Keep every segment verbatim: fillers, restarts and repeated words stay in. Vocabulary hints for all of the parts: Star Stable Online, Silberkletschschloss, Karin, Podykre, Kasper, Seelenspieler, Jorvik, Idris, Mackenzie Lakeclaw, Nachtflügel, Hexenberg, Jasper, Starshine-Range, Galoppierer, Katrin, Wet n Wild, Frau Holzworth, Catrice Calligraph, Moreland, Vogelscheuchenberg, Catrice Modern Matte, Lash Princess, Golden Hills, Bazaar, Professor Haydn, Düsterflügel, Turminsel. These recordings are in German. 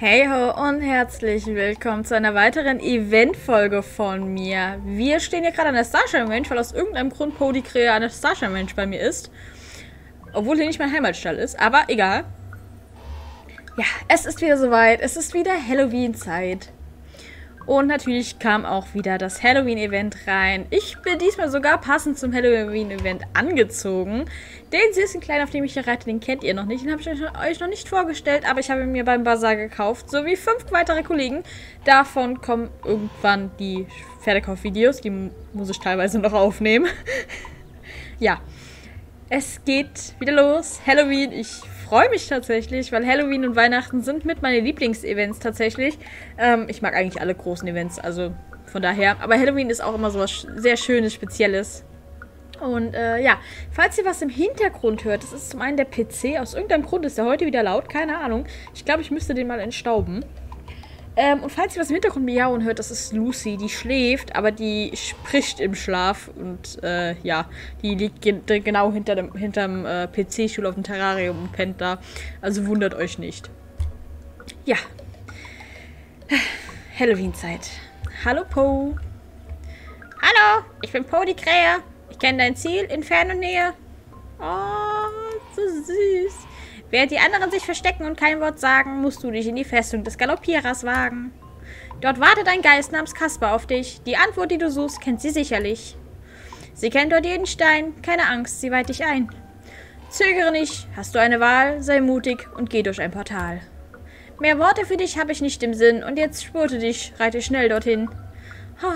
Hey ho und herzlich willkommen zu einer weiteren Event-Folge von mir. Wir stehen hier gerade an der Starshine-Range, weil aus irgendeinem Grund Podykre an der Starshine-Range bei mir ist. Obwohl hier nicht mein Heimatstall ist, aber egal. Ja, es ist wieder soweit. Es ist wieder Halloween-Zeit. Und natürlich kam auch wieder das Halloween-Event rein. Ich bin diesmal sogar passend zum Halloween-Event angezogen. Den süßen Kleinen, auf dem ich hier reite, den kennt ihr noch nicht. Den habe ich euch noch nicht vorgestellt, aber ich habe ihn mir beim Bazaar gekauft. Sowie fünf weitere Kollegen. Davon kommen irgendwann die Pferdekauf-Videos. Die muss ich teilweise noch aufnehmen. Ja, es geht wieder los. Halloween, ich freue mich tatsächlich, weil Halloween und Weihnachten sind mit meine Lieblingsevents tatsächlich. Ähm, ich mag eigentlich alle großen Events, also von daher. Aber Halloween ist auch immer so was sehr Schönes, Spezielles. Und äh, ja, falls ihr was im Hintergrund hört, das ist zum einen der P C. Aus irgendeinem Grund ist der heute wieder laut, keine Ahnung. Ich glaube, ich müsste den mal entstauben. Ähm, und falls ihr was im Hintergrund miauen hört, das ist Lucy. Die schläft, aber die spricht im Schlaf. Und äh, ja, die liegt gen genau hinter dem, hinterm äh, P C-Stuhl auf dem Terrarium und pennt da. Also wundert euch nicht. Ja. Halloween-Zeit. Hallo, Po. Hallo, ich bin Po, die Krähe. Ich kenne dein Ziel in Ferne und Nähe. Oh, so süß. Während die anderen sich verstecken und kein Wort sagen, musst du dich in die Festung des Galoppierers wagen. Dort wartet ein Geist namens Kasper auf dich. Die Antwort, die du suchst, kennt sie sicherlich. Sie kennt dort jeden Stein. Keine Angst, sie weiht dich ein. Zögere nicht, hast du eine Wahl, sei mutig und geh durch ein Portal. Mehr Worte für dich habe ich nicht im Sinn und jetzt spurte dich, reite schnell dorthin. Ha,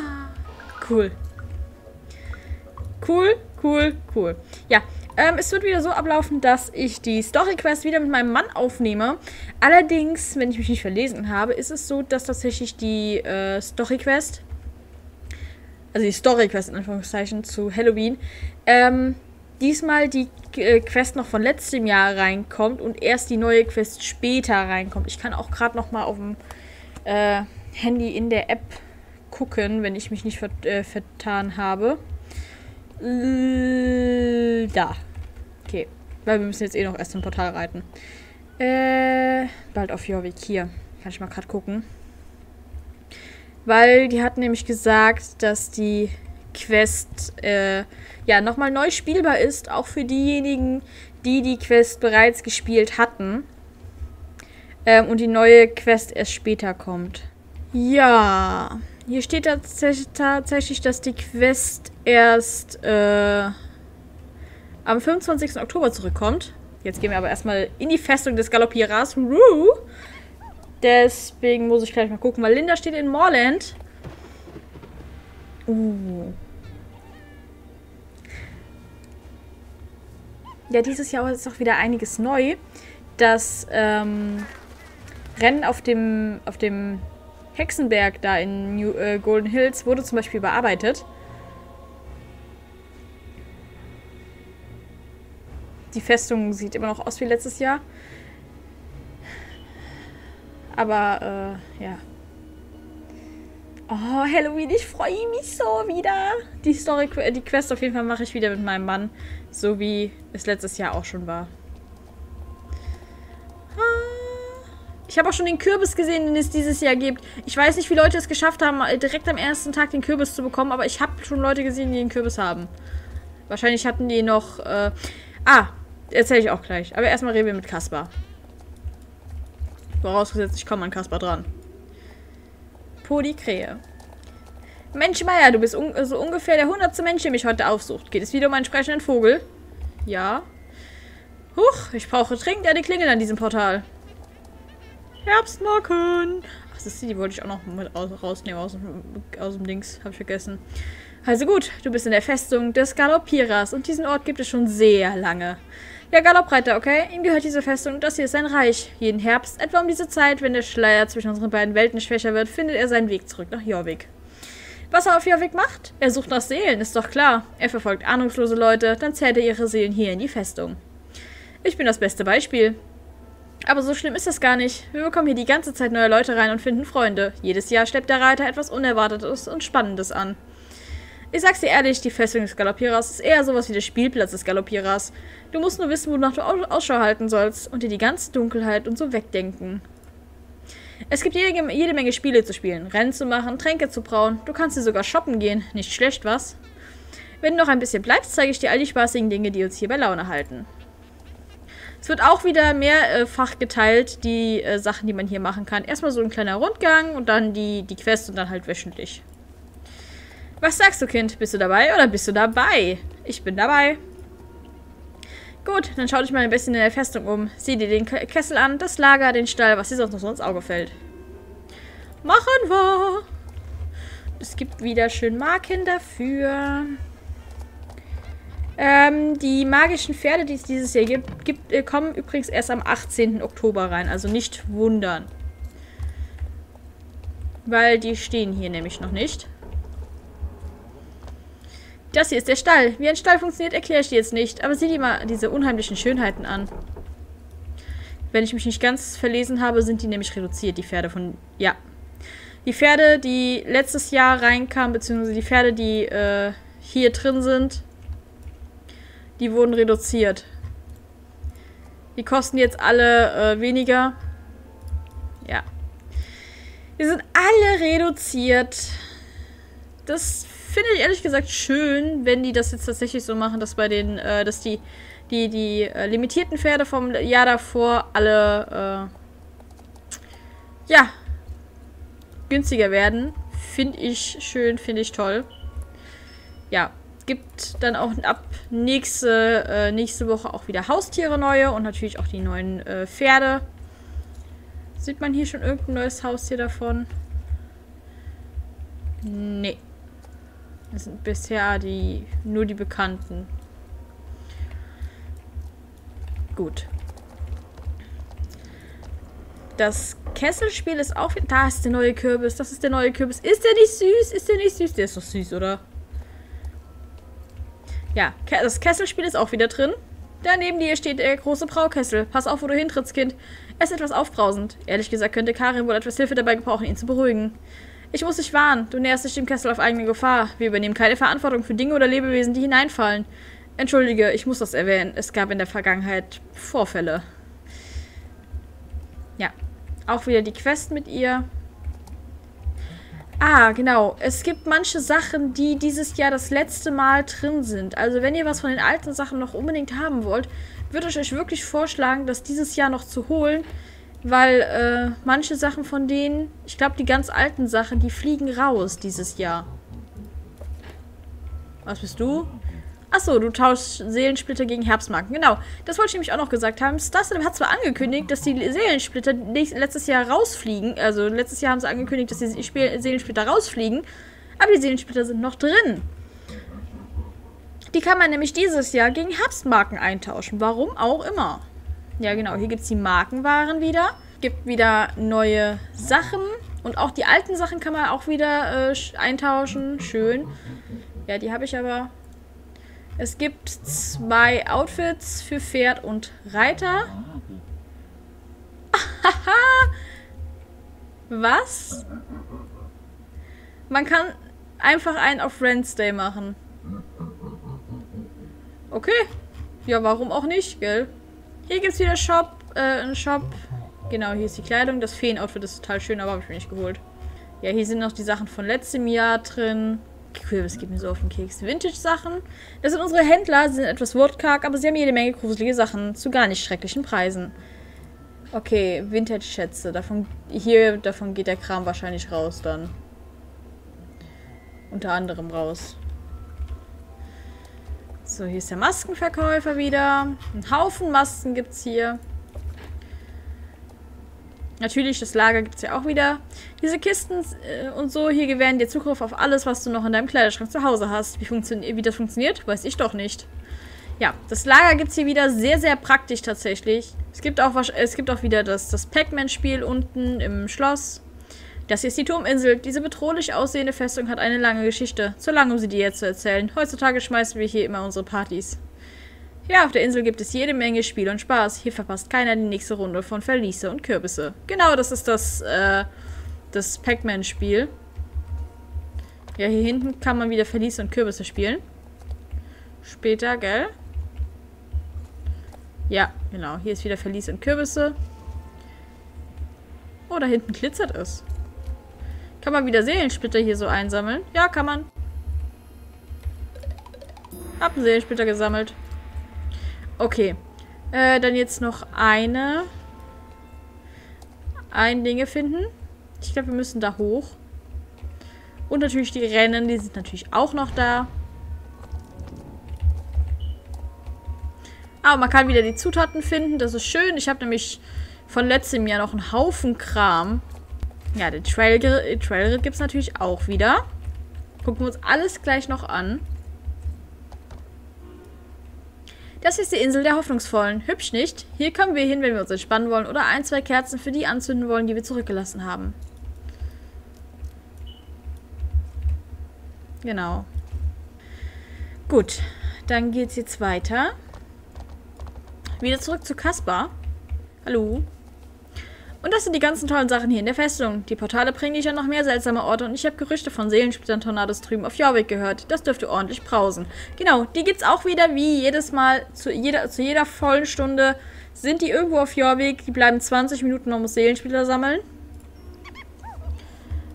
cool. Cool, cool, cool. Ja. Ähm, es wird wieder so ablaufen, dass ich die Story-Quest wieder mit meinem Mann aufnehme. Allerdings, wenn ich mich nicht verlesen habe, ist es so, dass tatsächlich die äh, Story-Quest, also die Story-Quest in Anführungszeichen zu Halloween, ähm, diesmal die äh, Quest noch von letztem Jahr reinkommt und erst die neue Quest später reinkommt. Ich kann auch gerade nochmal auf dem äh, Handy in der App gucken, wenn ich mich nicht vert äh, vertan habe. Da. Okay. Weil wir müssen jetzt eh noch erst zum Portal reiten. Äh, bald auf Jorvik. Hier. Kann ich mal gerade gucken. Weil die hatten nämlich gesagt, dass die Quest äh, ja nochmal neu spielbar ist. Auch für diejenigen, die die Quest bereits gespielt hatten. Ähm, und die neue Quest erst später kommt. Ja. Hier steht tatsächlich, dass die Quest erst äh, am fünfundzwanzigsten Oktober zurückkommt. Jetzt gehen wir aber erstmal in die Festung des Galoppierers. Ruh. Deswegen muss ich gleich mal gucken, weil Linda steht in Moreland. Uh. Ja, dieses Jahr ist auch wieder einiges neu. Das ähm, Rennen auf dem... Auf dem Hexenberg da in New, äh, Golden Hills wurde zum Beispiel bearbeitet. Die Festung sieht immer noch aus wie letztes Jahr. Aber, äh, ja. Oh, Halloween, ich freue mich so wieder. Die Story, die Quest auf jeden Fall mache ich wieder mit meinem Mann. So wie es letztes Jahr auch schon war. Ich habe auch schon den Kürbis gesehen, den es dieses Jahr gibt. Ich weiß nicht, wie Leute es geschafft haben, direkt am ersten Tag den Kürbis zu bekommen, aber ich habe schon Leute gesehen, die den Kürbis haben. Wahrscheinlich hatten die noch... Äh ah, erzähle ich auch gleich. Aber erstmal reden wir mit Kasper. Vorausgesetzt, ich komme an Kasper dran. Podykre. Mensch Meier, du bist un so ungefähr der hundertste Mensch, der mich heute aufsucht. Geht es wieder um einen sprechenden Vogel? Ja. Huch, ich brauche dringend eine Klingel an diesem Portal. Herbstmorgen. Ach, das ist die, die wollte ich auch noch mit rausnehmen aus, aus dem Dings. Hab ich vergessen. Also gut, du bist in der Festung des Galoppierers und diesen Ort gibt es schon sehr lange. Ja, Galoppreiter, okay? Ihm gehört diese Festung und das hier ist sein Reich. Jeden Herbst, etwa um diese Zeit, wenn der Schleier zwischen unseren beiden Welten schwächer wird, findet er seinen Weg zurück nach Jorvik. Was er auf Jorvik macht? Er sucht nach Seelen, ist doch klar. Er verfolgt ahnungslose Leute, dann zerrt er ihre Seelen hier in die Festung. Ich bin das beste Beispiel. Aber so schlimm ist das gar nicht. Wir bekommen hier die ganze Zeit neue Leute rein und finden Freunde. Jedes Jahr schleppt der Reiter etwas Unerwartetes und Spannendes an. Ich sag's dir ehrlich, die Festung des Galoppierers ist eher sowas wie der Spielplatz des Galoppierers. Du musst nur wissen, wonach du Ausschau halten sollst und dir die ganze Dunkelheit und so wegdenken. Es gibt jede, jede Menge Spiele zu spielen, Rennen zu machen, Tränke zu brauen. Du kannst dir sogar shoppen gehen. Nicht schlecht, was? Wenn du noch ein bisschen bleibst, zeige ich dir all die spaßigen Dinge, die uns hier bei Laune halten. Es wird auch wieder mehrfach geteilt, die äh, Sachen, die man hier machen kann. Erstmal so ein kleiner Rundgang und dann die, die Quest und dann halt wöchentlich. Was sagst du, Kind? Bist du dabei oder bist du dabei? Ich bin dabei. Gut, dann schau dich mal ein bisschen in der Festung um. Sieh dir den Kessel an, das Lager, den Stall, was dir sonst noch so ins Auge fällt. Machen wir! Es gibt wieder schön Marken dafür. Ähm, die magischen Pferde, die es dieses Jahr gibt, gibt äh, kommen übrigens erst am achtzehnten Oktober rein. Also nicht wundern. Weil die stehen hier nämlich noch nicht. Das hier ist der Stall. Wie ein Stall funktioniert, erkläre ich dir jetzt nicht. Aber sieh dir mal diese unheimlichen Schönheiten an. Wenn ich mich nicht ganz verlesen habe, sind die nämlich reduziert, die Pferde von... Ja. Die Pferde, die letztes Jahr reinkamen, beziehungsweise die Pferde, die äh, hier drin sind, die wurden reduziert. Die kosten jetzt alle äh, weniger. Ja. Die sind alle reduziert. Das finde ich ehrlich gesagt schön, wenn die das jetzt tatsächlich so machen, dass bei den, äh, dass die, die, die äh, limitierten Pferde vom Jahr davor alle, äh, ja, günstiger werden. Finde ich schön, finde ich toll. Ja, gibt dann auch ab nächste, äh, nächste Woche auch wieder Haustiere neue und natürlich auch die neuen äh, Pferde. Sieht man hier schon irgendein neues Haustier davon? Nee. Das sind bisher die nur die Bekannten. Gut. Das Kesselspiel ist auch... Da ist der neue Kürbis. Das ist der neue Kürbis. Ist der nicht süß? Ist der nicht süß? Der ist doch süß, oder? Ja, das Kesselspiel ist auch wieder drin. Daneben dir steht der große Braukessel. Pass auf, wo du hintrittst, Kind. Er ist etwas aufbrausend. Ehrlich gesagt könnte Karin wohl etwas Hilfe dabei gebrauchen, ihn zu beruhigen. Ich muss dich warnen. Du näherst dich dem Kessel auf eigene Gefahr. Wir übernehmen keine Verantwortung für Dinge oder Lebewesen, die hineinfallen. Entschuldige, ich muss das erwähnen. Es gab in der Vergangenheit Vorfälle. Ja. Auch wieder die Quest mit ihr. Ah, genau. Es gibt manche Sachen, die dieses Jahr das letzte Mal drin sind. Also wenn ihr was von den alten Sachen noch unbedingt haben wollt, würde ich euch wirklich vorschlagen, das dieses Jahr noch zu holen. Weil äh, manche Sachen von denen, ich glaube die ganz alten Sachen, die fliegen raus dieses Jahr. Was bist du? Achso, du tauschst Seelensplitter gegen Herbstmarken. Genau, das wollte ich nämlich auch noch gesagt haben. Starshine hat zwar angekündigt, dass die Seelensplitter letztes Jahr rausfliegen. Also letztes Jahr haben sie angekündigt, dass die Seelensplitter rausfliegen. Aber die Seelensplitter sind noch drin. Die kann man nämlich dieses Jahr gegen Herbstmarken eintauschen. Warum auch immer. Ja, genau. Hier gibt es die Markenwaren wieder. Gibt wieder neue Sachen. Und auch die alten Sachen kann man auch wieder äh, eintauschen. Schön. Ja, die habe ich aber. Es gibt zwei Outfits für Pferd und Reiter. Was? Man kann einfach einen auf Friends Day machen. Okay. Ja, warum auch nicht, gell? Hier gibt es wieder Shop, äh, einen Shop. Genau, hier ist die Kleidung. Das Feenoutfit ist total schön, aber habe ich mir nicht geholt. Ja, hier sind noch die Sachen von letztem Jahr drin. Kürbis gibt mir so auf den Keks. Vintage-Sachen. Das sind unsere Händler, sie sind etwas wortkarg, aber sie haben jede Menge gruselige Sachen zu gar nicht schrecklichen Preisen. Okay, Vintage-Schätze. Davon, hier, davon geht der Kram wahrscheinlich raus dann. Unter anderem raus. So, hier ist der Maskenverkäufer wieder. Ein Haufen Masken gibt es hier. Natürlich, das Lager gibt es ja auch wieder. Diese Kisten äh, und so, hier gewähren dir Zugriff auf alles, was du noch in deinem Kleiderschrank zu Hause hast. Wie, wie das funktioniert, weiß ich doch nicht. Ja, das Lager gibt es hier wieder. Sehr, sehr praktisch tatsächlich. Es gibt auch, es gibt auch wieder das, das Pac-Man-Spiel unten im Schloss. Das hier ist die Turminsel. Diese bedrohlich aussehende Festung hat eine lange Geschichte. Zu lang, um sie dir jetzt zu erzählen. Heutzutage schmeißen wir hier immer unsere Partys. Ja, auf der Insel gibt es jede Menge Spiel und Spaß. Hier verpasst keiner die nächste Runde von Verliese und Kürbisse. Genau, das ist das, äh, das Pac-Man-Spiel. Ja, hier hinten kann man wieder Verliese und Kürbisse spielen. Später, gell? Ja, genau. Hier ist wieder Verliese und Kürbisse. Oh, da hinten glitzert es. Kann man wieder Seelensplitter hier so einsammeln? Ja, kann man. Hab einen Seelensplitter gesammelt. Okay. Äh, dann jetzt noch eine... ein Dinge finden. Ich glaube, wir müssen da hoch. Und natürlich die Rennen, die sind natürlich auch noch da. Aber man kann wieder die Zutaten finden, das ist schön. Ich habe nämlich von letztem Jahr noch einen Haufen Kram. Ja, den Trailritt Trail gibt es natürlich auch wieder. Gucken wir uns alles gleich noch an. Das ist die Insel der Hoffnungsvollen. Hübsch nicht? Hier kommen wir hin, wenn wir uns entspannen wollen oder ein, zwei Kerzen für die anzünden wollen, die wir zurückgelassen haben. Genau. Gut, dann geht's jetzt weiter. Wieder zurück zu Kasper. Hallo. Und das sind die ganzen tollen Sachen hier in der Festung. Die Portale bringen dich an noch mehr seltsame Orte und ich habe Gerüchte von Seelensplittern-Tornados drüben auf Jorvik gehört. Das dürfte ordentlich brausen. Genau, die gibt's auch wieder wie jedes Mal. Zu jeder, zu jeder vollen Stunde sind die irgendwo auf Jorvik. Die bleiben zwanzig Minuten, man muss Seelenspieler sammeln.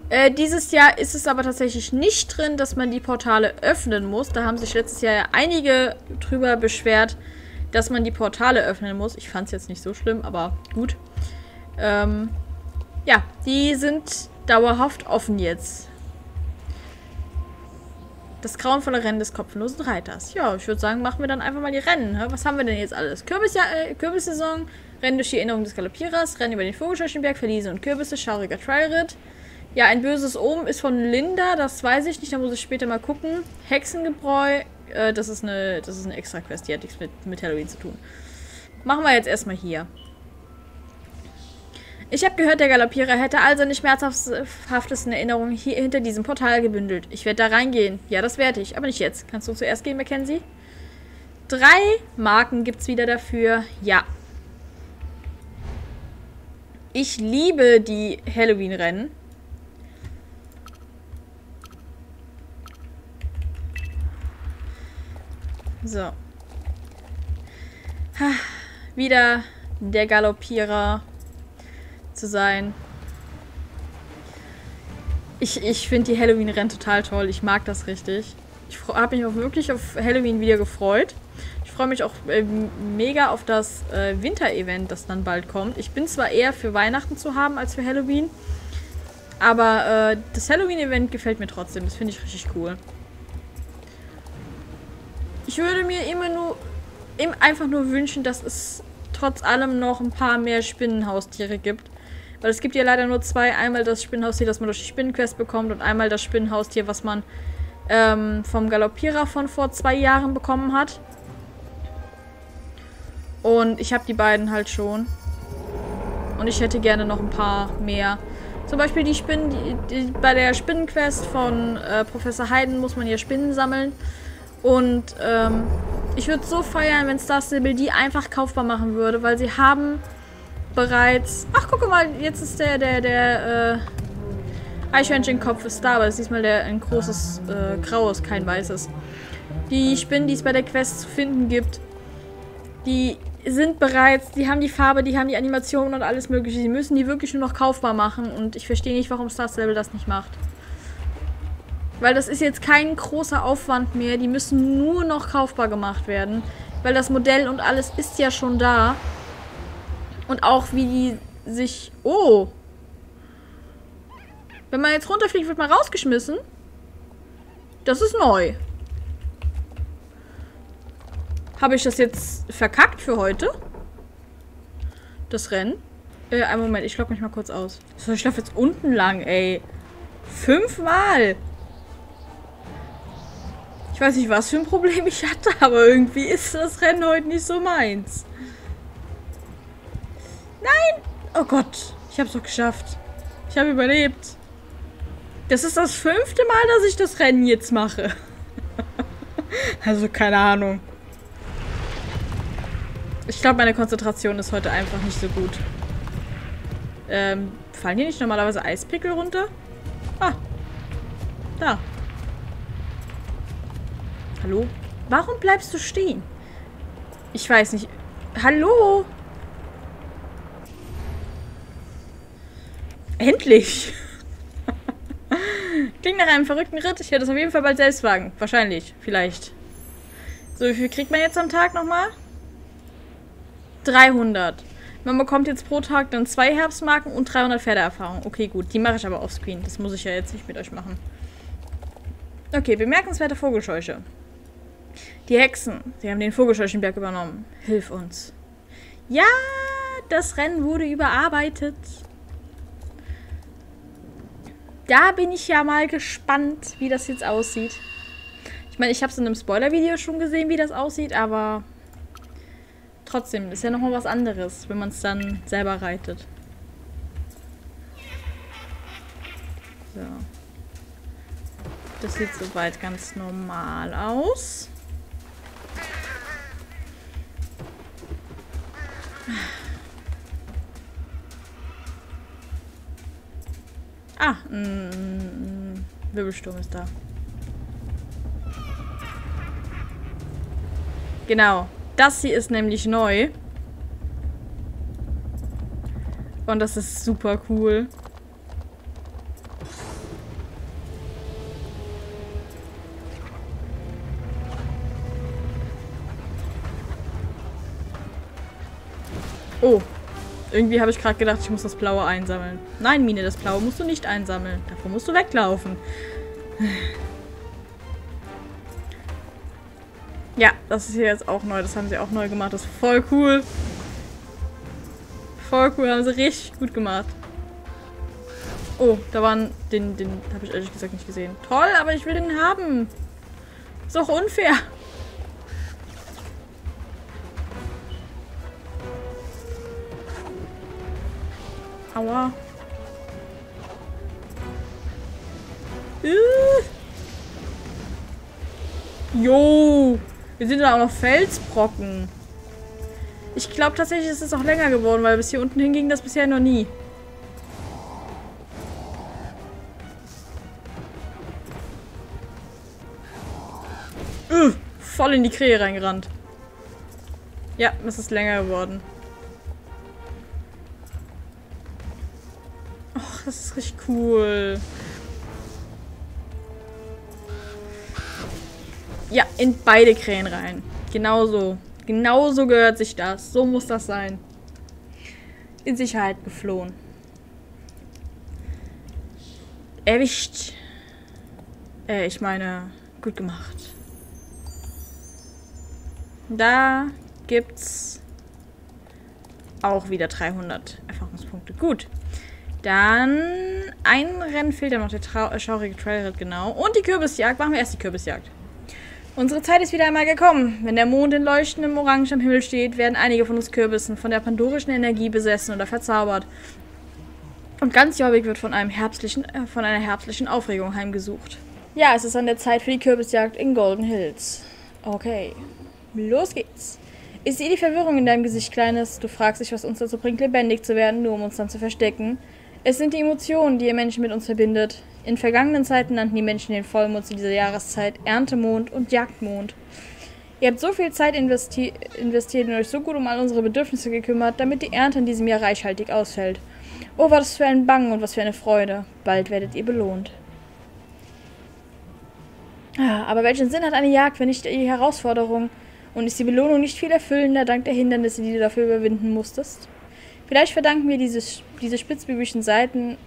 Äh, dieses Jahr ist es aber tatsächlich nicht drin, dass man die Portale öffnen muss. Da haben sich letztes Jahr ja einige drüber beschwert, dass man die Portale öffnen muss. Ich fand es jetzt nicht so schlimm, aber gut. Ähm, ja, die sind dauerhaft offen jetzt. Das grauenvolle Rennen des kopflosen Reiters. Ja, ich würde sagen, machen wir dann einfach mal die Rennen. Was haben wir denn jetzt alles? Kürbissaison, äh, Kürbis Rennen durch die Erinnerung des Galoppierers, Rennen über den Vogelscheuchenberg, Verliese und Kürbisse, schauriger Trailritt. Ja, ein böses Omen ist von Linda, das weiß ich nicht, da muss ich später mal gucken. Hexengebräu. Das ist eine, das ist eine Extra-Quest, die hat nichts mit, mit Halloween zu tun. Machen wir jetzt erstmal hier. Ich habe gehört, der Galoppierer hätte all seine schmerzhaftesten Erinnerungen hier hinter diesem Portal gebündelt. Ich werde da reingehen. Ja, das werde ich, aber nicht jetzt. Kannst du zuerst gehen, Mackenzie? Drei Marken gibt es wieder dafür. Ja. Ich liebe die Halloween-Rennen. So. Ha, wieder der Galoppierer zu sein. Ich, ich finde die Halloween-Rennen total toll. Ich mag das richtig. Ich habe mich auch wirklich auf Halloween wieder gefreut. Ich freue mich auch äh, mega auf das äh, Winter-Event, das dann bald kommt. Ich bin zwar eher für Weihnachten zu haben als für Halloween, aber äh, das Halloween-Event gefällt mir trotzdem. Das finde ich richtig cool. Ich würde mir immer nur, einfach nur wünschen, dass es trotz allem noch ein paar mehr Spinnenhaustiere gibt. Weil es gibt ja leider nur zwei. Einmal das Spinnenhaustier, das man durch die Spinnenquest bekommt und einmal das Spinnenhaustier, was man ähm, vom Galoppierer von vor zwei Jahren bekommen hat. Und ich habe die beiden halt schon. Und ich hätte gerne noch ein paar mehr. Zum Beispiel die Spinnen, die, die, bei der Spinnenquest von äh, Professor Haydn muss man ja Spinnen sammeln. Und ähm, ich würde es so feiern, wenn Starstable die einfach kaufbar machen würde, weil sie haben bereits... Ach, guck mal, jetzt ist der, der, der äh, Eichhörnchenkopf ist da, aber das ist diesmal der, ein großes äh, graues, kein weißes. Die Spinnen, die es bei der Quest zu finden gibt, die sind bereits, die haben die Farbe, die haben die Animation und alles mögliche. Sie müssen die wirklich nur noch kaufbar machen und ich verstehe nicht, warum Starstable das nicht macht. Weil das ist jetzt kein großer Aufwand mehr. Die müssen nur noch kaufbar gemacht werden. Weil das Modell und alles ist ja schon da. Und auch wie die sich... Oh! Wenn man jetzt runterfliegt, wird man rausgeschmissen. Das ist neu. Habe ich das jetzt verkackt für heute? Das Rennen? Äh, einen Moment, ich logge mich mal kurz aus. So, ich laufe jetzt unten lang, ey. Fünfmal! Ich weiß nicht, was für ein Problem ich hatte, aber irgendwie ist das Rennen heute nicht so meins. Nein! Oh Gott, ich habe es doch geschafft. Ich habe überlebt. Das ist das fünfte Mal, dass ich das Rennen jetzt mache. Also, keine Ahnung. Ich glaube, meine Konzentration ist heute einfach nicht so gut. Ähm, fallen hier nicht normalerweise Eispickel runter? Ah, da. Hallo? Warum bleibst du stehen? Ich weiß nicht. Hallo? Endlich! Klingt nach einem verrückten Ritt. Ich werde es auf jeden Fall bald selbst wagen. Wahrscheinlich. Vielleicht. So, wie viel kriegt man jetzt am Tag nochmal? dreihundert. Man bekommt jetzt pro Tag dann zwei Herbstmarken und dreihundert Pferdeerfahrung. Okay, gut. Die mache ich aber offscreen. Das muss ich ja jetzt nicht mit euch machen. Okay, bemerkenswerte Vogelscheuche. Die Hexen. Sie haben den Vogelscheuchenberg übernommen. Hilf uns. Ja, das Rennen wurde überarbeitet. Da bin ich ja mal gespannt, wie das jetzt aussieht. Ich meine, ich habe es in einem Spoiler-Video schon gesehen, wie das aussieht, aber trotzdem ist ja nochmal was anderes, wenn man es dann selber reitet. So. Das sieht soweit ganz normal aus. Ah, ein Wirbelsturm ist da. Genau. Das hier ist nämlich neu. Und das ist super cool. Oh. Irgendwie habe ich gerade gedacht, ich muss das Blaue einsammeln. Nein, Mine, das Blaue musst du nicht einsammeln. Davon musst du weglaufen. Ja, das ist hier jetzt auch neu. Das haben sie auch neu gemacht. Das ist voll cool. Voll cool. Haben sie richtig gut gemacht. Oh, da waren... Den, den habe ich ehrlich gesagt nicht gesehen. Toll, aber ich will den haben. Ist auch unfair. Aua. Uh. Jo. Wir sind da auch noch Felsbrocken. Ich glaube tatsächlich, es ist auch länger geworden, weil bis hier unten hinging das bisher noch nie. Uh, voll in die Krähe reingerannt. Ja, es ist länger geworden. Och, das ist richtig cool. Ja, in beide Krähen rein. Genauso. Genauso gehört sich das. So muss das sein. In Sicherheit geflohen. Erwischt. Äh, ich meine, gut gemacht. Da gibt's auch wieder dreihundert Erfahrungspunkte. Gut. Dann ein Rennen fehlt dann noch, der trau- schaurige Trailritt, genau. Und die Kürbisjagd. Machen wir erst die Kürbisjagd. Unsere Zeit ist wieder einmal gekommen. Wenn der Mond in leuchtendem Orange am Himmel steht, werden einige von uns Kürbissen von der pandorischen Energie besessen oder verzaubert. Und ganz Jorvik wird von, einem herbstlichen, äh, von einer herbstlichen Aufregung heimgesucht. Ja, es ist an der Zeit für die Kürbisjagd in Golden Hills. Okay, los geht's. Ich sehe die Verwirrung in deinem Gesicht, Kleines. Du fragst dich, was uns dazu bringt, lebendig zu werden, nur um uns dann zu verstecken. Es sind die Emotionen, die ihr Menschen mit uns verbindet. In vergangenen Zeiten nannten die Menschen den Vollmond zu dieser Jahreszeit Erntemond und Jagdmond. Ihr habt so viel Zeit investi investiert und euch so gut um all unsere Bedürfnisse gekümmert, damit die Ernte in diesem Jahr reichhaltig ausfällt. Oh, was für ein Bangen und was für eine Freude. Bald werdet ihr belohnt. Aber welchen Sinn hat eine Jagd, wenn nicht die Herausforderung? Und ist die Belohnung nicht viel erfüllender, dank der Hindernisse, die du dafür überwinden musstest? Vielleicht verdanken wir diese, diese spitzbübischen Seiten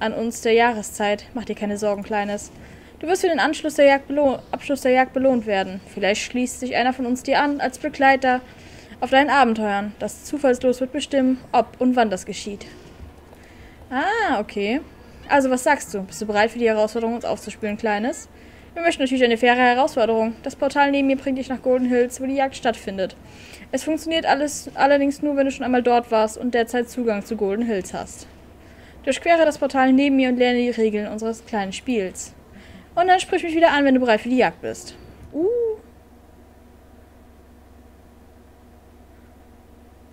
an uns der Jahreszeit. Mach dir keine Sorgen, Kleines. Du wirst für den Anschluss der Jagd Abschluss der Jagd belohnt werden. Vielleicht schließt sich einer von uns dir an, als Begleiter auf deinen Abenteuern. Das Zufallslos wird bestimmen, ob und wann das geschieht. Ah, okay. Also, was sagst du? Bist du bereit für die Herausforderung, uns aufzuspüren, Kleines? Wir möchten natürlich eine faire Herausforderung. Das Portal neben mir bringt dich nach Golden Hills, wo die Jagd stattfindet. Es funktioniert alles allerdings nur, wenn du schon einmal dort warst und derzeit Zugang zu Golden Hills hast. Durchquere das Portal neben mir und lerne die Regeln unseres kleinen Spiels. Und dann sprich mich wieder an, wenn du bereit für die Jagd bist. Uh.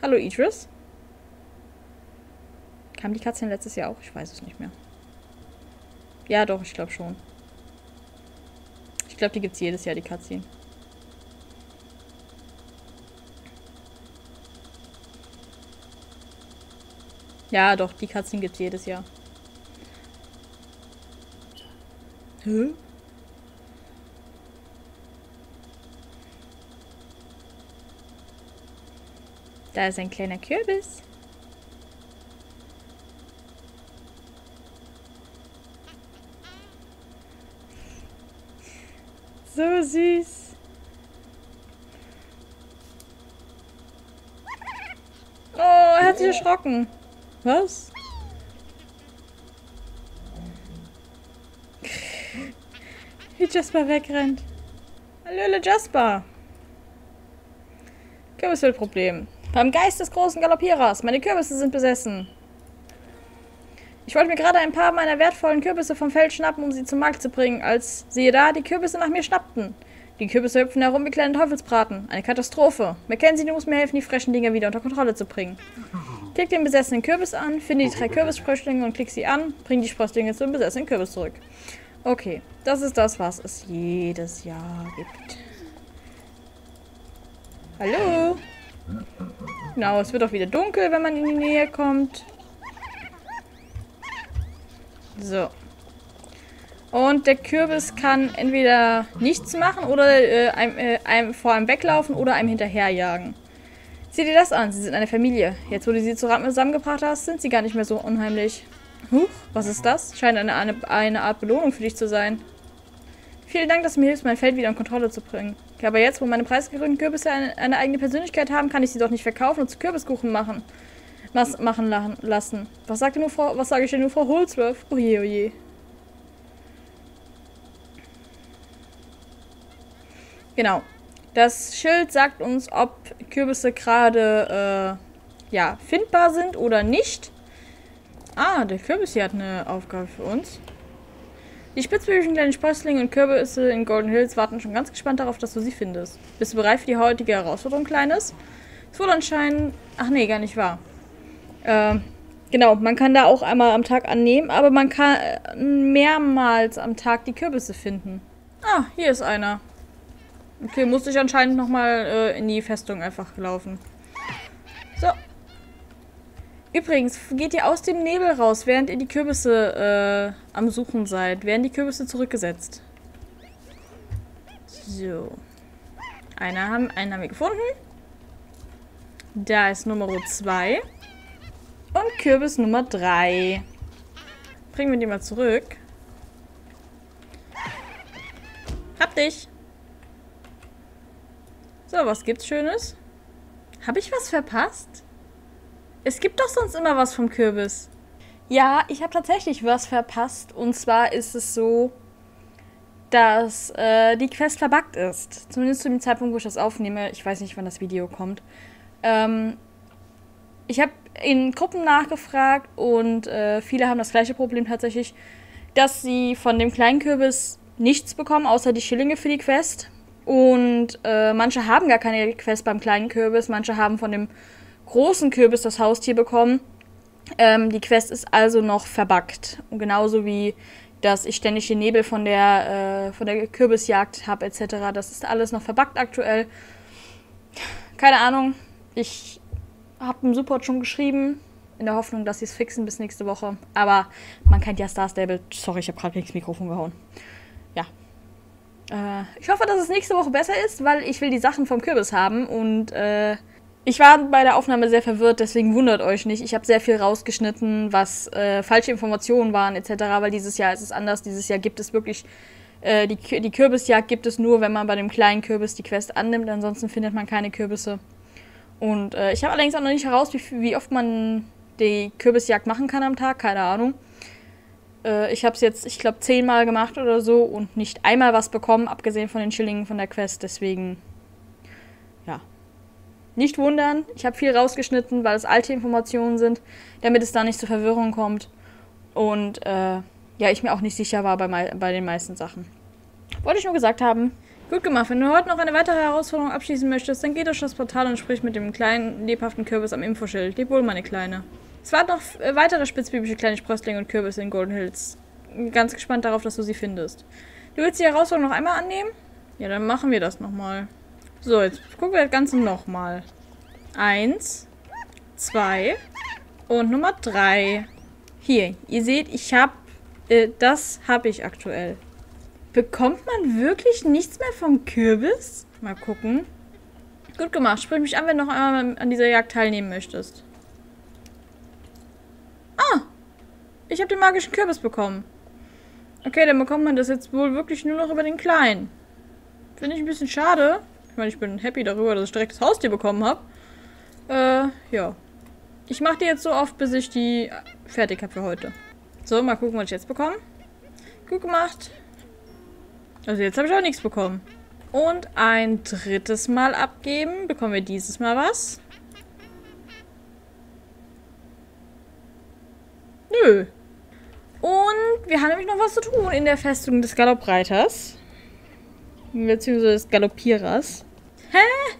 Hallo, Idris. Kam die Katze letztes Jahr auch? Ich weiß es nicht mehr. Ja, doch, ich glaube schon. Ich glaube, die gibt es jedes Jahr, die Katzen. Ja, doch, die Katzen gibt es jedes Jahr. Hä? Da ist ein kleiner Kürbis. So süß. Oh, er hat sich erschrocken. Was? Wie Jasper wegrennt. Hallöle Jasper. Kürbiswildproblem. Beim Geist des großen Galoppierers. Meine Kürbisse sind besessen. Ich wollte mir gerade ein paar meiner wertvollen Kürbisse vom Feld schnappen, um sie zum Markt zu bringen, als, siehe da, die Kürbisse nach mir schnappten. Die Kürbisse hüpfen herum wie kleine Teufelsbraten. Eine Katastrophe. Mackenzie, du musst mir helfen, die frechen Dinger wieder unter Kontrolle zu bringen. Klick den besessenen Kürbis an, finde die drei Kürbissprösslinge und klick sie an, bring die Sprösslinge zum besessenen Kürbis zurück. Okay, das ist das, was es jedes Jahr gibt. Hallo? Genau, es wird auch wieder dunkel, wenn man in die Nähe kommt. So. Und der Kürbis kann entweder nichts machen oder äh, einem, äh, einem vor einem weglaufen oder einem hinterherjagen. Sieh dir das an, sie sind eine Familie. Jetzt, wo du sie zusammengebracht hast, sind sie gar nicht mehr so unheimlich. Huch, was ist das? Scheint eine, eine, eine Art Belohnung für dich zu sein. Vielen Dank, dass du mir hilfst, mein Feld wieder in Kontrolle zu bringen. Aber jetzt, wo meine preisgekrönten Kürbisse eine, eine eigene Persönlichkeit haben, kann ich sie doch nicht verkaufen und zu Kürbiskuchen machen. Was machen lassen. Was sagt denn nur Frau, was sage ich denn nur Frau Holzworth? Oje, oje. Genau. Das Schild sagt uns, ob Kürbisse gerade äh, ja, findbar sind oder nicht. Ah, der Kürbis hier hat eine Aufgabe für uns. Die spitzbübigen kleinen Sprösslinge und Kürbisse in Golden Hills warten schon ganz gespannt darauf, dass du sie findest. Bist du bereit für die heutige Herausforderung, Kleines? Es wurde anscheinend... Ach nee, gar nicht wahr. Ähm, genau, man kann da auch einmal am Tag annehmen, aber man kann mehrmals am Tag die Kürbisse finden. Ah, hier ist einer. Okay, musste ich anscheinend nochmal äh, in die Festung einfach laufen. So. Übrigens, geht ihr aus dem Nebel raus, während ihr die Kürbisse äh, am Suchen seid. Werden die Kürbisse zurückgesetzt. So. Einer haben, einen haben wir gefunden. Da ist Nummer zwei. Und Kürbis Nummer drei. Bringen wir die mal zurück. Hab dich. So, was gibt's Schönes? Habe ich was verpasst? Es gibt doch sonst immer was vom Kürbis. Ja, ich habe tatsächlich was verpasst. Und zwar ist es so, dass äh, die Quest verbuggt ist. Zumindest zu dem Zeitpunkt, wo ich das aufnehme. Ich weiß nicht, wann das Video kommt. Ähm... Ich habe in Gruppen nachgefragt und äh, viele haben das gleiche Problem tatsächlich, dass sie von dem kleinen Kürbis nichts bekommen, außer die Schillinge für die Quest. Und äh, manche haben gar keine Quest beim kleinen Kürbis, manche haben von dem großen Kürbis das Haustier bekommen. Ähm, die Quest ist also noch verbuggt. Und genauso wie, dass ich ständig den Nebel von der, äh, von der Kürbisjagd habe et cetera. Das ist alles noch verbuggt aktuell. Keine Ahnung, ich... Hab dem Support schon geschrieben, in der Hoffnung, dass sie es fixen bis nächste Woche. Aber man kennt ja Star Stable. Sorry, ich habe gerade gegen das Mikrofon gehauen. Ja. Äh, ich hoffe, dass es nächste Woche besser ist, weil ich will die Sachen vom Kürbis haben. Und äh, ich war bei der Aufnahme sehr verwirrt, deswegen wundert euch nicht. Ich habe sehr viel rausgeschnitten, was äh, falsche Informationen waren et cetera. Weil dieses Jahr ist es anders. Dieses Jahr gibt es wirklich... Äh, die, die Kürbisjagd gibt es nur, wenn man bei dem kleinen Kürbis die Quest annimmt. Ansonsten findet man keine Kürbisse. Und äh, ich habe allerdings auch noch nicht heraus, wie, wie oft man die Kürbisjagd machen kann am Tag. Keine Ahnung. Äh, ich habe es jetzt, ich glaube, zehnmal gemacht oder so und nicht einmal was bekommen, abgesehen von den Schillingen von der Quest. Deswegen, ja. Nicht wundern. Ich habe viel rausgeschnitten, weil es alte Informationen sind, damit es da nicht zu Verwirrung kommt. Und, äh, ja, ich mir auch nicht sicher war bei, mei- bei den meisten Sachen. Wollte ich nur gesagt haben. Gut gemacht. Wenn du heute noch eine weitere Herausforderung abschließen möchtest, dann geh durch das Portal und sprich mit dem kleinen, lebhaften Kürbis am Infoschild. Leb wohl, meine Kleine. Es warten noch weitere spitzbübische kleine Sprösslinge und Kürbisse in Golden Hills. Ganz gespannt darauf, dass du sie findest. Du willst die Herausforderung noch einmal annehmen? Ja, dann machen wir das nochmal. So, jetzt gucken wir das Ganze nochmal. Eins, zwei und Nummer drei. Hier, ihr seht, ich hab... Äh, das hab ich aktuell. Bekommt man wirklich nichts mehr vom Kürbis? Mal gucken. Gut gemacht. Sprich mich an, wenn du noch einmal an dieser Jagd teilnehmen möchtest. Ah! Ich habe den magischen Kürbis bekommen. Okay, dann bekommt man das jetzt wohl wirklich nur noch über den Kleinen. Finde ich ein bisschen schade. Ich meine, ich bin happy darüber, dass ich direkt das Haustier bekommen habe. Äh, ja. Ich mache die jetzt so oft, bis ich die fertig habe für heute. So, mal gucken, was ich jetzt bekomme. Gut gemacht. Also jetzt habe ich auch nichts bekommen. Und ein drittes Mal abgeben. Bekommen wir dieses Mal was? Nö. Und wir haben nämlich noch was zu tun in der Festung des Galoppreiters. Beziehungsweise des Galoppierers. Hä?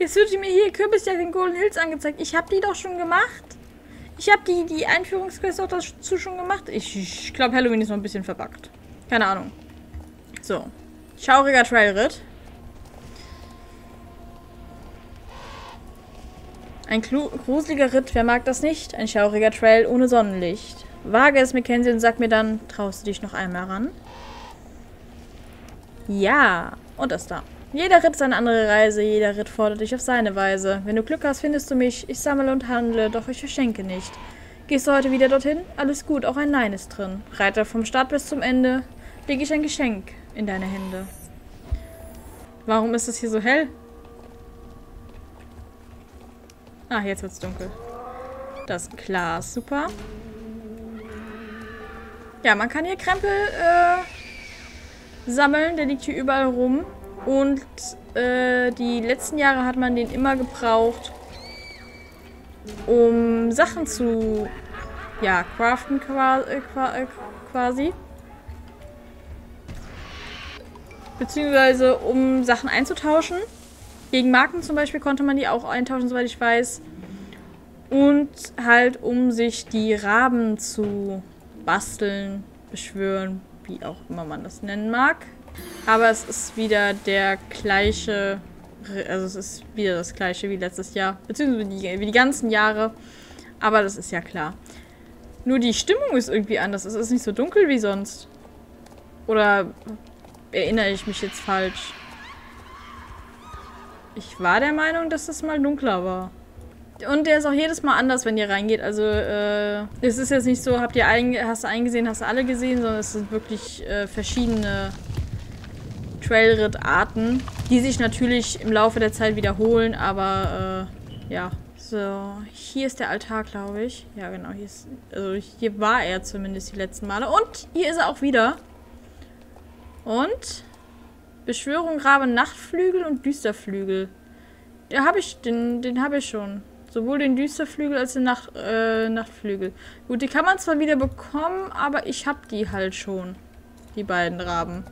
Jetzt wird mir hier Kürbisjagd in Golden Hills angezeigt. Ich habe die doch schon gemacht. Ich habe die, die Einführungsquest auch dazu schon gemacht. Ich, ich glaube, Halloween ist noch ein bisschen verbuggt. Keine Ahnung. So. Schauriger Trailritt. Ein gruseliger Ritt, wer mag das nicht? Ein schauriger Trail ohne Sonnenlicht. Wage es, Mackenzie, und sag mir dann, traust du dich noch einmal ran? Ja. Und das da. Jeder Ritt ist eine andere Reise, jeder Ritt fordert dich auf seine Weise. Wenn du Glück hast, findest du mich. Ich sammle und handle, doch ich verschenke nicht. Gehst du heute wieder dorthin? Alles gut, auch ein Nein ist drin. Reiter vom Start bis zum Ende, lege ich ein Geschenk in deine Hände. Warum ist es hier so hell? Ah, jetzt wird's dunkel. Das Glas, super. Ja, man kann hier Krempel äh, sammeln, der liegt hier überall rum. Und äh, die letzten Jahre hat man den immer gebraucht, um Sachen zu, ja, craften quasi. Beziehungsweise um Sachen einzutauschen. Gegen Marken zum Beispiel konnte man die auch eintauschen, soweit ich weiß. Und halt, um sich die Raben zu basteln, beschwören, wie auch immer man das nennen mag. Aber es ist wieder der gleiche, also es ist wieder das gleiche wie letztes Jahr, beziehungsweise die, wie die ganzen Jahre, aber das ist ja klar. Nur die Stimmung ist irgendwie anders, es ist nicht so dunkel wie sonst. Oder erinnere ich mich jetzt falsch? Ich war der Meinung, dass das mal dunkler war. Und der ist auch jedes Mal anders, wenn ihr reingeht, also äh, es ist jetzt nicht so, habt ihr ein, hast du einen gesehen, hast du alle gesehen, sondern es sind wirklich äh, verschiedene Trailritt-Arten, die sich natürlich im Laufe der Zeit wiederholen, aber äh, ja. So, hier ist der Altar, glaube ich. Ja, genau, hier ist, also hier war er zumindest die letzten Male. Und hier ist er auch wieder. Und Beschwörung, Rabe, Nachtflügel und Düsterflügel. Ja, habe ich, den, den habe ich schon. Sowohl den Düsterflügel als den Nacht, äh, Nachtflügel. Gut, die kann man zwar wieder bekommen, aber ich habe die halt schon. Die beiden Raben.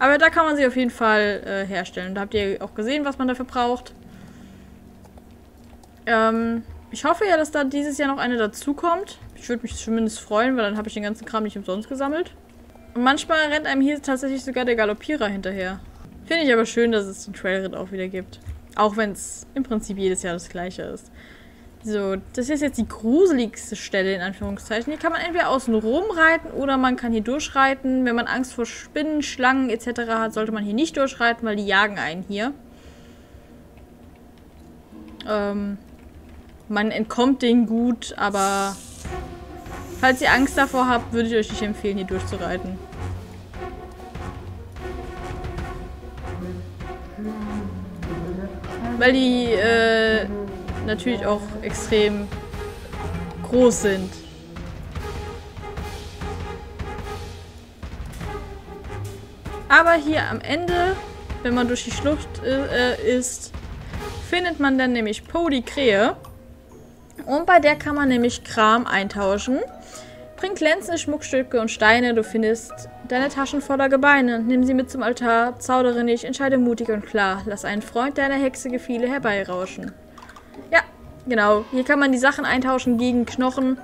Aber da kann man sie auf jeden Fall äh, herstellen. Da habt ihr auch gesehen, was man dafür braucht. Ähm, ich hoffe ja, dass da dieses Jahr noch eine dazukommt. Ich würde mich zumindest freuen, weil dann habe ich den ganzen Kram nicht umsonst gesammelt. Und manchmal rennt einem hier tatsächlich sogar der Galoppierer hinterher. Finde ich aber schön, dass es den Trailritt auch wieder gibt. Auch wenn es im Prinzip jedes Jahr das gleiche ist. So, das ist jetzt die gruseligste Stelle in Anführungszeichen. Hier kann man entweder außen rumreiten oder man kann hier durchreiten. Wenn man Angst vor Spinnen, Schlangen et cetera hat, sollte man hier nicht durchreiten, weil die jagen einen hier. Ähm, man entkommt denen gut, aber falls ihr Angst davor habt, würde ich euch nicht empfehlen, hier durchzureiten. Weil die, äh, natürlich auch extrem groß sind. Aber hier am Ende, wenn man durch die Schlucht äh, ist, findet man dann nämlich Podykre. Und bei der kann man nämlich Kram eintauschen. Bring glänzende Schmuckstücke und Steine, du findest deine Taschen voller Gebeine. Nimm sie mit zum Altar, zaudere nicht, entscheide mutig und klar. Lass einen Freund deiner Hexe Gefiele herbeirauschen. Ja, genau. Hier kann man die Sachen eintauschen gegen Knochen,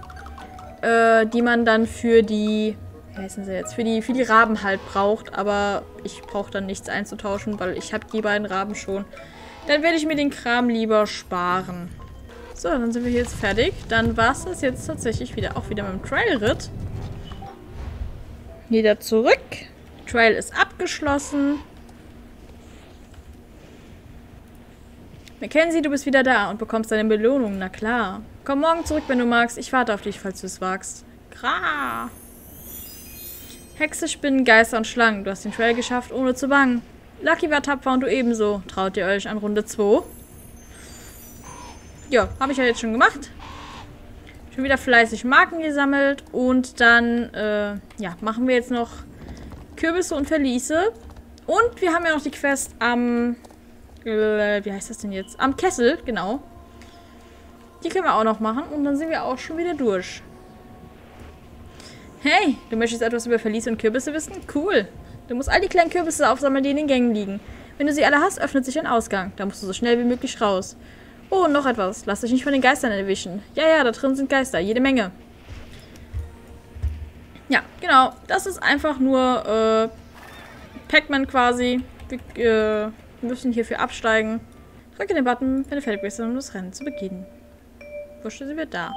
äh, die man dann für die, wie heißen sie jetzt, für die, für die Raben halt braucht. Aber ich brauche dann nichts einzutauschen, weil ich habe die beiden Raben schon. Dann werde ich mir den Kram lieber sparen. So, dann sind wir hier jetzt fertig. Dann war es das jetzt tatsächlich wieder, auch wieder mit dem Trailritt. Wieder zurück. Trail ist abgeschlossen. Mackenzie, du bist wieder da und bekommst deine Belohnung, na klar. Komm morgen zurück, wenn du magst. Ich warte auf dich, falls du es wagst. Kra! Hexe, Spinnen, Geister und Schlangen. Du hast den Trail geschafft, ohne zu bangen. Lucky war tapfer und du ebenso. Traut ihr euch an Runde zwei? Ja, habe ich ja jetzt schon gemacht. Schon wieder fleißig Marken gesammelt. Und dann, äh, ja, machen wir jetzt noch Kürbisse und Verliese. Und wir haben ja noch die Quest am, äh, wie heißt das denn jetzt? Am Kessel, genau. Die können wir auch noch machen. Und dann sind wir auch schon wieder durch. Hey, du möchtest etwas über Verliese und Kürbisse wissen? Cool. Du musst all die kleinen Kürbisse aufsammeln, die in den Gängen liegen. Wenn du sie alle hast, öffnet sich ein Ausgang. Da musst du so schnell wie möglich raus. Oh, und noch etwas. Lass dich nicht von den Geistern erwischen. Ja, ja, da drin sind Geister. Jede Menge. Ja, genau. Das ist einfach nur äh, Pac-Man quasi. Wir äh, müssen hierfür absteigen. Drücke den Button, wenn du fertig bist, um das Rennen zu beginnen. Wurscht, sie wird da.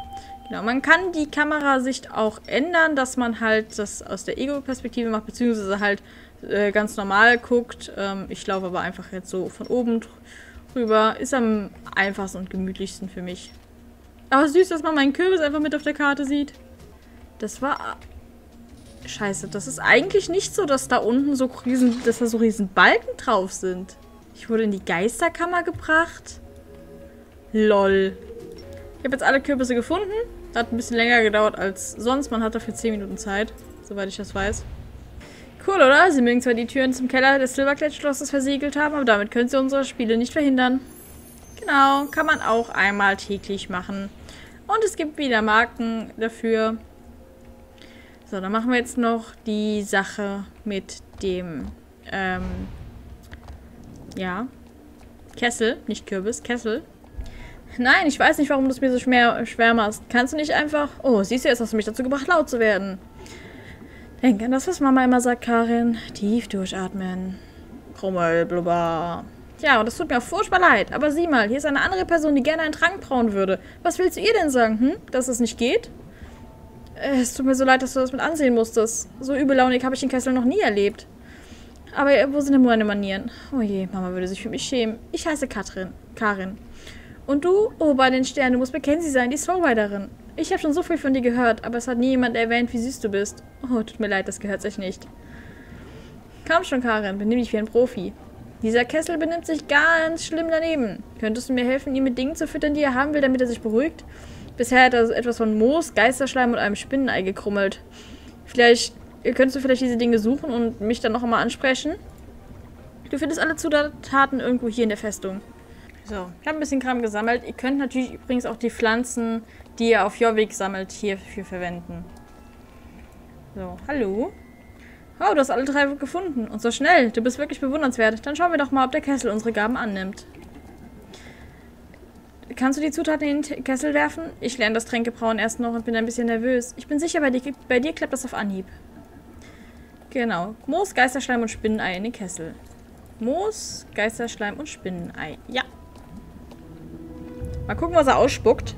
Genau, man kann die Kamerasicht auch ändern, dass man halt das aus der Ego-Perspektive macht, beziehungsweise halt äh, ganz normal guckt. Ähm, ich laufe aber einfach jetzt so von oben drüber. Ist am einfachsten und gemütlichsten für mich. Aber süß, dass man meinen Kürbis einfach mit auf der Karte sieht. Das war... Scheiße, das ist eigentlich nicht so, dass da unten so riesen, dass da so riesen Balken drauf sind. Ich wurde in die Geisterkammer gebracht. Lol. Ich habe jetzt alle Kürbisse gefunden. Hat ein bisschen länger gedauert als sonst. Man hat dafür zehn Minuten Zeit, soweit ich das weiß. Cool, oder? Sie mögen zwar die Türen zum Keller des Silberkletschschlosses versiegelt haben, aber damit können sie unsere Spiele nicht verhindern. Genau, kann man auch einmal täglich machen. Und es gibt wieder Marken dafür. So, dann machen wir jetzt noch die Sache mit dem, ähm, ja, Kessel, nicht Kürbis, Kessel. Nein, ich weiß nicht, warum du es mir so schwer, schwer machst. Kannst du nicht einfach... Oh, siehst du, jetzt hast du mich dazu gebracht, laut zu werden. Denk an das, was Mama immer sagt, Karin. Tief durchatmen. Krummel, blubber. Tja, und das tut mir auch furchtbar leid. Aber sieh mal, hier ist eine andere Person, die gerne einen Trank brauen würde. Was willst du ihr denn sagen, hm? Dass es nicht geht? Es tut mir so leid, dass du das mit ansehen musstest. So übellaunig habe ich den Kessel noch nie erlebt. Aber wo sind denn meine Manieren? Oh je, Mama würde sich für mich schämen. Ich heiße Katrin. Karin. Und du? Oh, bei den Sternen, du musst Mackenzie sein, die Soulriderin. Ich habe schon so viel von dir gehört, aber es hat nie jemand erwähnt, wie süß du bist. Oh, tut mir leid, das gehört sich nicht. Komm schon, Karin, benimm dich wie ein Profi. Dieser Kessel benimmt sich ganz schlimm daneben. Könntest du mir helfen, ihn mit Dingen zu füttern, die er haben will, damit er sich beruhigt? Bisher hat er etwas von Moos, Geisterschleim und einem Spinnenei gekrummelt. Vielleicht, könntest du vielleicht diese Dinge suchen und mich dann noch einmal ansprechen? Du findest alle Zutaten irgendwo hier in der Festung. So, ich habe ein bisschen Kram gesammelt. Ihr könnt natürlich übrigens auch die Pflanzen, die ihr auf Jorvik sammelt, hierfür verwenden. So, hallo. Oh, du hast alle drei gefunden. Und so schnell. Du bist wirklich bewundernswert. Dann schauen wir doch mal, ob der Kessel unsere Gaben annimmt. Kannst du die Zutaten in den Kessel werfen? Ich lerne das Tränkebrauen erst noch und bin ein bisschen nervös. Ich bin sicher, bei dir, bei dir klappt das auf Anhieb. Genau. Moos, Geisterschleim und Spinnenei in den Kessel. Moos, Geisterschleim und Spinnenei. Ja. Mal gucken, was er ausspuckt.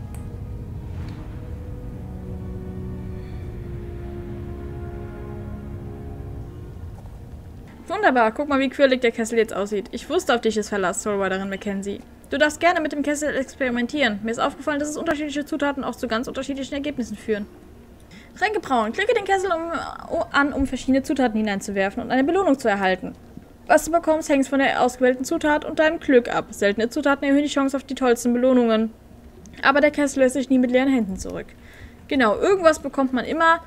Wunderbar, guck mal, wie quirlig der Kessel jetzt aussieht. Ich wusste, auf dich ist Verlass, Soulriderin Mackenzie. Du darfst gerne mit dem Kessel experimentieren. Mir ist aufgefallen, dass es unterschiedliche Zutaten auch zu ganz unterschiedlichen Ergebnissen führen. Tränke brauen. Klicke den Kessel um, an, um verschiedene Zutaten hineinzuwerfen und eine Belohnung zu erhalten. Was du bekommst, hängt von der ausgewählten Zutat und deinem Glück ab. Seltene Zutaten erhöhen die Chance auf die tollsten Belohnungen. Aber der Kessel lässt sich nie mit leeren Händen zurück. Genau, irgendwas bekommt man immer.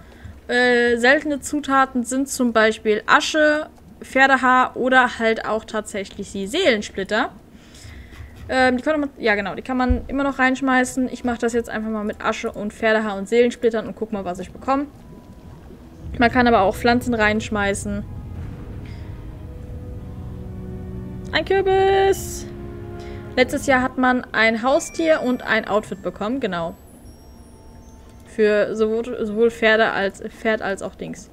Äh, seltene Zutaten sind zum Beispiel Asche, Pferdehaar oder halt auch tatsächlich die Seelensplitter. Ähm, die kann man, ja genau, die kann man immer noch reinschmeißen. Ich mache das jetzt einfach mal mit Asche und Pferdehaar und Seelensplittern und guck mal, was ich bekomme. Man kann aber auch Pflanzen reinschmeißen. Ein Kürbis! Letztes Jahr hat man ein Haustier und ein Outfit bekommen, genau. Für sowohl, sowohl Pferde als, Pferd als auch Dings.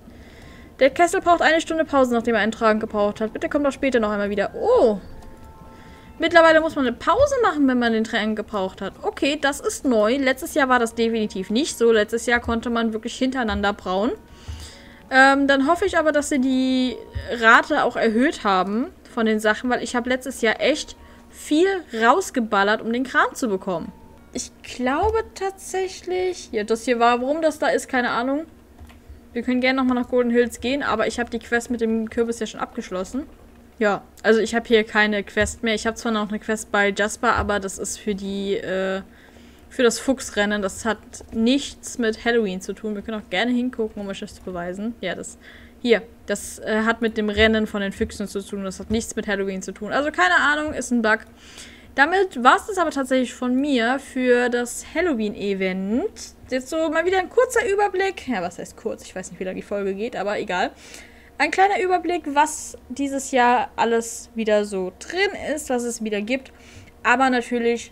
Der Kessel braucht eine Stunde Pause, nachdem er einen Trank gebraucht hat. Bitte kommt doch später noch einmal wieder. Oh! Mittlerweile muss man eine Pause machen, wenn man den Trank gebraucht hat. Okay, das ist neu. Letztes Jahr war das definitiv nicht so. Letztes Jahr konnte man wirklich hintereinander brauen. Ähm, dann hoffe ich aber, dass sie die Rate auch erhöht haben von den Sachen, weil ich habe letztes Jahr echt viel rausgeballert, um den Kram zu bekommen. Ich glaube tatsächlich... Ja, das hier war, warum das da ist, keine Ahnung. Wir können gerne nochmal nach Golden Hills gehen, aber ich habe die Quest mit dem Kürbis ja schon abgeschlossen. Ja, also ich habe hier keine Quest mehr. Ich habe zwar noch eine Quest bei Jasper, aber das ist für die... Äh, für das Fuchsrennen. Das hat nichts mit Halloween zu tun. Wir können auch gerne hingucken, um euch das zu beweisen. Ja, das... Hier, das äh, hat mit dem Rennen von den Füchsen zu tun. Das hat nichts mit Halloween zu tun. Also keine Ahnung, ist ein Bug. Damit war es das aber tatsächlich von mir für das Halloween-Event. Jetzt so mal wieder ein kurzer Überblick. Ja, was heißt kurz? Ich weiß nicht, wie lange die Folge geht, aber egal. Ein kleiner Überblick, was dieses Jahr alles wieder so drin ist, was es wieder gibt. Aber natürlich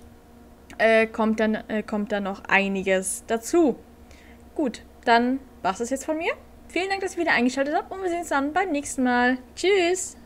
äh, kommt, dann, äh, kommt dann noch einiges dazu. Gut, dann war es das jetzt von mir. Vielen Dank, dass ihr wieder eingeschaltet habt und wir sehen uns dann beim nächsten Mal. Tschüss!